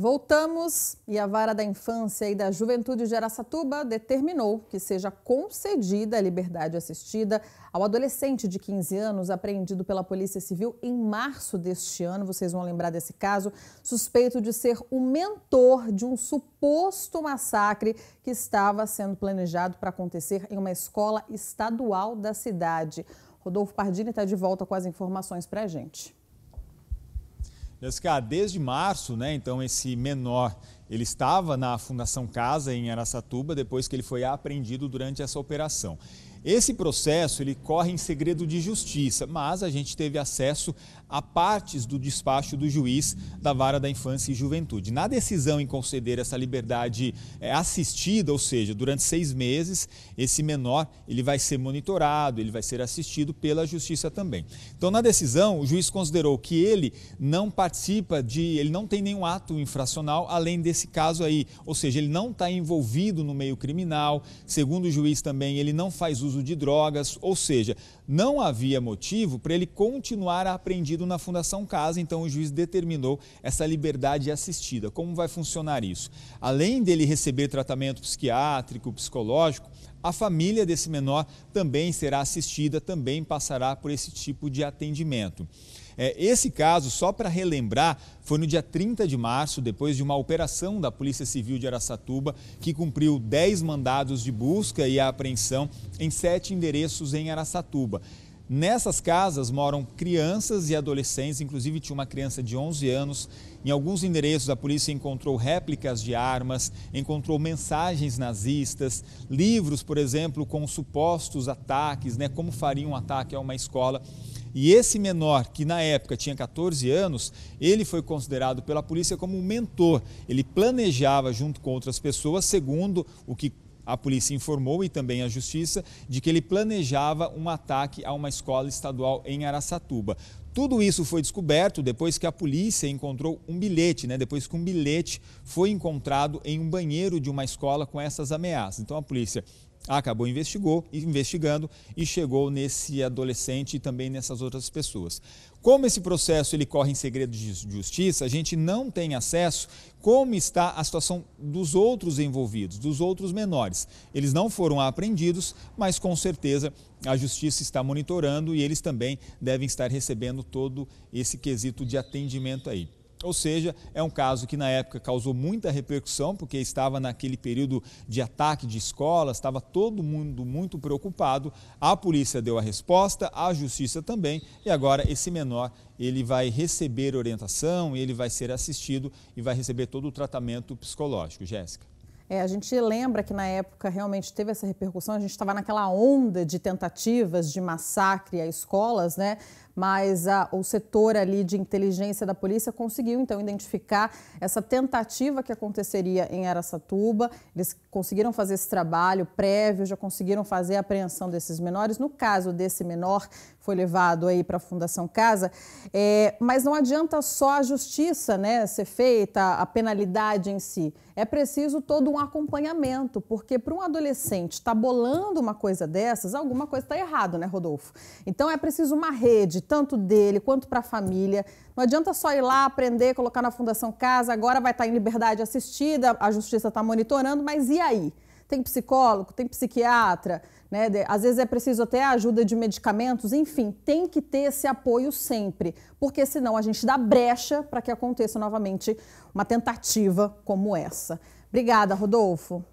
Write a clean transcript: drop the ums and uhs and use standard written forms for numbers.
Voltamos e a Vara da Infância e da Juventude de Araçatuba determinou que seja concedida a liberdade assistida ao adolescente de 15 anos apreendido pela Polícia Civil em março deste ano. Vocês vão lembrar desse caso, suspeito de ser o mentor de um suposto massacre que estava sendo planejado para acontecer em uma escola estadual da cidade. Rodolfo Pardini está de volta com as informações para a gente. Jessica, desde março, então esse menor, ele estava na Fundação Casa em Araçatuba, depois que ele foi apreendido durante essa operação. Esse processo, ele corre em segredo de justiça, mas a gente teve acesso a partes do despacho do juiz da Vara da Infância e Juventude. Na decisão em conceder essa liberdade assistida, ou seja, durante 6 meses, esse menor ele vai ser monitorado, ele vai ser assistido pela justiça também. Então, na decisão, o juiz considerou que ele não participa ele não tem nenhum ato infracional além desse caso aí, ou seja, ele não está envolvido no meio criminal. Segundo o juiz também, ele não faz uso de drogas, ou seja, não havia motivo para ele continuar apreendido na Fundação Casa, então o juiz determinou essa liberdade assistida. Como vai funcionar isso? Além dele receber tratamento psiquiátrico, psicológico, a família desse menor também será assistida, também passará por esse tipo de atendimento. Esse caso, só para relembrar, foi no dia 30 de março, depois de uma operação da Polícia Civil de Araçatuba, que cumpriu 10 mandados de busca e apreensão em 7 endereços em Araçatuba. Nessas casas moram crianças e adolescentes, inclusive tinha uma criança de 11 anos. Em alguns endereços a polícia encontrou réplicas de armas, encontrou mensagens nazistas, livros, por exemplo, com supostos ataques, como faria um ataque a uma escola. E esse menor, que na época tinha 14 anos, ele foi considerado pela polícia como um mentor. Ele planejava junto com outras pessoas, segundo o que a polícia informou e também a justiça, de que ele planejava um ataque a uma escola estadual em Araçatuba. Tudo isso foi descoberto depois que a polícia encontrou um bilhete, depois que um bilhete foi encontrado em um banheiro de uma escola com essas ameaças. Então a polícia acabou investigando e chegou nesse adolescente e também nessas outras pessoas. Como esse processo ele corre em segredo de justiça, a gente não tem acesso como está a situação dos outros envolvidos, dos outros menores. Eles não foram apreendidos, mas com certeza a justiça está monitorando e eles também devem estar recebendo todo esse quesito de atendimento aí. Ou seja, é um caso que na época causou muita repercussão, porque estava naquele período de ataque de escolas, estava todo mundo muito preocupado. A polícia deu a resposta, a justiça também, e agora esse menor ele vai receber orientação, ele vai ser assistido e vai receber todo o tratamento psicológico. Jéssica. A gente lembra que na época realmente teve essa repercussão, a gente estava naquela onda de tentativas de massacre a escolas, mas o setor ali de inteligência da polícia conseguiu então identificar essa tentativa que aconteceria em Araçatuba. Eles conseguiram fazer esse trabalho prévio, já conseguiram fazer a apreensão desses menores. No caso desse menor, foi levado aí para a Fundação Casa, mas não adianta só a justiça ser feita, a penalidade em si. É preciso todo um acompanhamento, porque para um adolescente estar bolando uma coisa dessas, alguma coisa está errada, Rodolfo? Então é preciso uma rede, tanto dele quanto para a família. Não adianta só ir lá, aprender, colocar na Fundação Casa, agora vai estar em liberdade assistida, a justiça está monitorando, mas e aí? Tem psicólogo, tem psiquiatra, às vezes é preciso até a ajuda de medicamentos, enfim, tem que ter esse apoio sempre, porque senão a gente dá brecha para que aconteça novamente uma tentativa como essa. Obrigada, Rodolfo.